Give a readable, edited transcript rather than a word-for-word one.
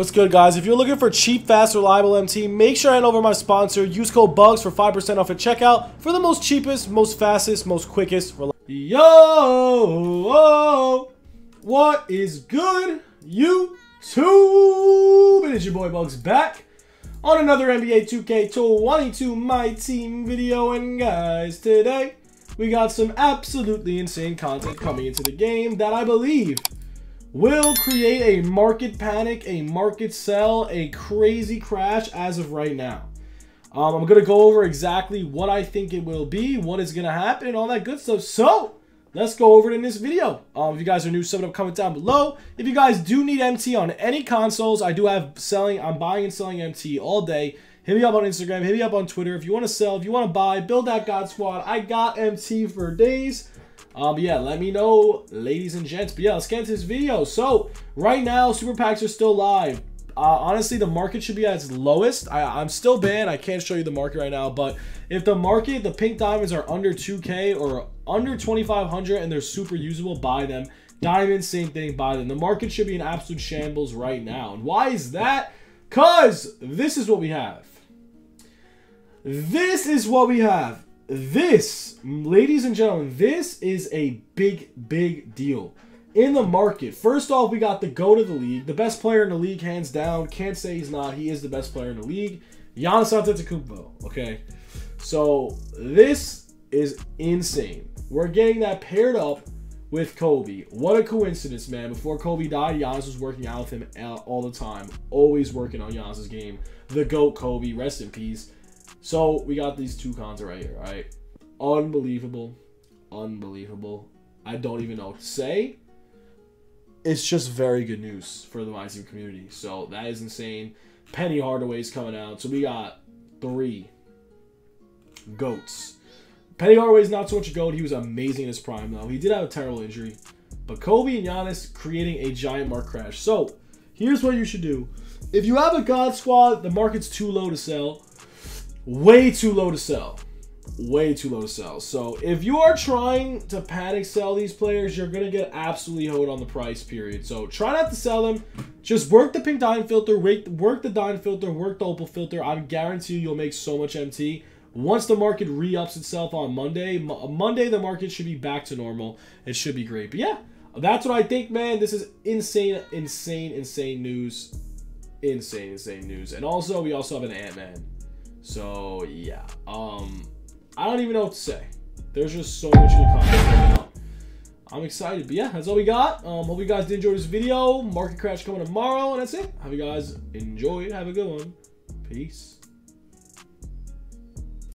What's good, guys? If you're looking for cheap, fast, reliable MT, make sure I hand over my sponsor. Use code BUGS for 5% off at checkout for the most cheapest, most fastest, most quickest. Yo! What is good, YouTube? It is your boy BUGS back on another NBA 2K22 My Team video. And guys, today we got some absolutely insane content coming into the game that I believe will create a market panic, a market sell, a crazy crash as of right now. I'm going to go over exactly what I think it will be, what is going to happen, and all that good stuff. So let's go over it in this video. If you guys are new, sub it up, comment down below. If you guys do need MT on any consoles, I do have selling. I'm buying and selling MT all day. Hit me up on Instagram, hit me up on Twitter. If you want to sell, if you want to buy, build that God Squad. I got MT for days. But yeah, let me know, ladies and gents. But yeah, let's get into this video. So right now, super packs are still live. Honestly, the market should be at its lowest. I'm still banned. I can't show you the market right now, but if the market, the pink diamonds are under 2K or under 2,500 and they're super usable, buy them. Diamonds, same thing, buy them. The market should be in absolute shambles right now. And why is that? Because this is what we have. This is what we have. This, ladies and gentlemen, this is a big deal in the market. First off, we got the GOAT of the league, the best player in the league, hands down. Can't say he's not. He is the best player in the league, Giannis Antetokounmpo. Okay, so this is insane. We're getting that paired up with Kobe. What a coincidence, man. Before Kobe died, Giannis was working out with him all the time, always working on Giannis's game. The GOAT Kobe, rest in peace. So we got these two cons right here, all right? Unbelievable, unbelievable. I don't even know what to say. It's just very good news for the MyTeam community. So that is insane. Penny Hardaway is coming out. So we got three GOATs. Penny Hardaway is not so much a GOAT. He was amazing in his prime, though. He did have a terrible injury. But Kobe and Giannis creating a giant market crash. So here's what you should do. If you have a God Squad, the market's too low to sell. Way too low to sell. Way too low to sell. So if you are trying to panic sell these players, you're going to get absolutely hoed on the price, period. So try not to sell them. Just work the pink diamond filter, work the diamond filter, work the opal filter. I guarantee you'll make so much MT. Once the market re-ups itself on Monday, the market should be back to normal. It should be great. But yeah, that's what I think, man. This is insane, insane, insane news. Insane, insane news. And also, we also have an Ant-Man. So yeah, I don't even know what to say. There's just so much good content right now. I'm excited. But yeah, that's all we got. Hope you guys did enjoy this video. Market crash coming tomorrow, and that's it. Hope you guys enjoyed. Have a good one. Peace.